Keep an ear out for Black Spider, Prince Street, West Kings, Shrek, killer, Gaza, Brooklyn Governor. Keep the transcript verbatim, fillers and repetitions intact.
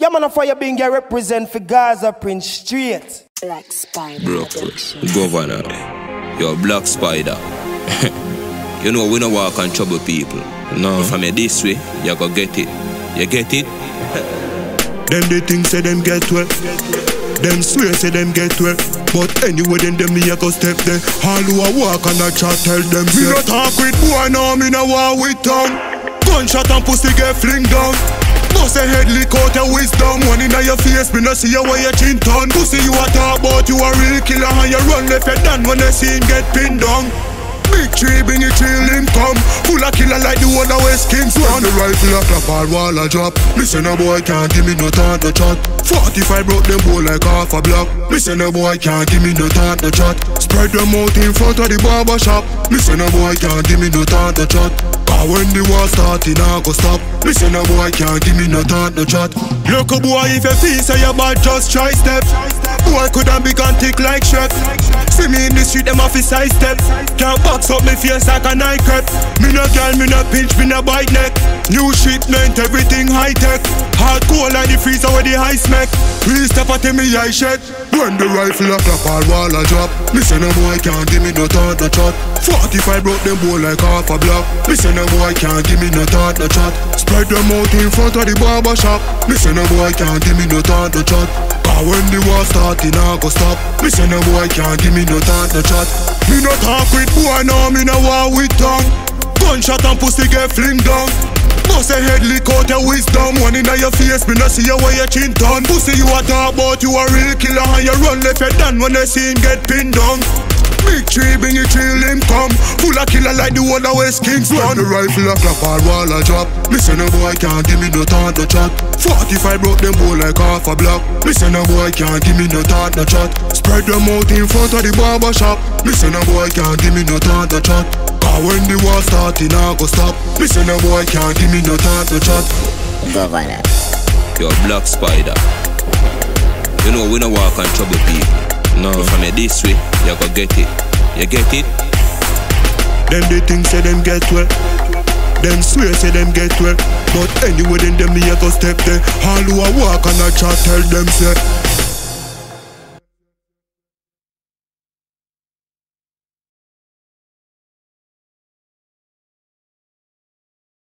Yeah, man, for you being here represent for Gaza, Prince Street. Black Spider. Brooklyn Governor. You're Black Spider. You know, we don't walk on trouble people. No. If I'm this way, you go get it. You get it? Them they think say them get well. Them swear say them get well. But anyway, then them me a go step there. All who a walk and a chat tell them. Me no talk with boy, no, me no walk with tongue. Gunshot and pussy get fling down. Bust a head lick out your wisdom. One in your face, me no see you where your chin turn. Pussy you a talk about, you a real killer. And you run left head down when they see him get pinned down. Big tree bring it till him come. Full of killer like the one of West Kings. On the rifle a clap all wall a drop. Listen a boy can't give me no thought no chat. Forty-five broke them bow like half a block. Listen a boy can't give me no thought no chat. Spread them out in front of the barber shop. Listen a boy can't give me no thought no chat. Cause when the war starting I go stop. Listen a boy can't give me no thought no chat. Look a boy if you feel say your bad just try step. Boy coulda big and thick like Shrek. See me in the street them off his side step. Can't box up me face like a night cut. Me no girl, me no pinch, me no bite neck. New shipment, everything high tech. Hard cold like the freezer with the high smack. We step at me eye shed. When the rifle a clap all wall a drop. Listen a boy can't give me no thought no chat. Forty-five broke them bow like half a block. Listen a boy can't give me no thought no chat. Spread them out in front of the barber shop. Listen a boy can't give me no thought no chat. Cause when the war starting I go stop. Listen a boy can't give me no thought no chat. Me no talk with boy no. I'm in a war with tongue. Gunshot and pussy get fling down. Bust a head lick out your wisdom. One in your face, me no see you where your chin down. Pussy you a talk about, you a real killer. And you run left head down when they see him get pinned down. Big tree bring it till him come. Full of killer like the one of West Kings. When the rifle a clap all wall a drop. Listen a boy can't give me no thought no chat. Forty-five broke them bow like half a block. Listen a boy can't give me no thought no chat. Spread them out in front of the barber shop. Listen a boy can't give me no thought no chat. Cause when the war starting I go stop. Listen a boy can't give me no thought no chat. Governor. You're Black Spider. You know we don't walk on trouble people. No. If I'm this way, you go get it. You get it? Them they think say them get well. Them swear say them get well. But anyway, then them me a go step there. All who a walk and a chat tell them say.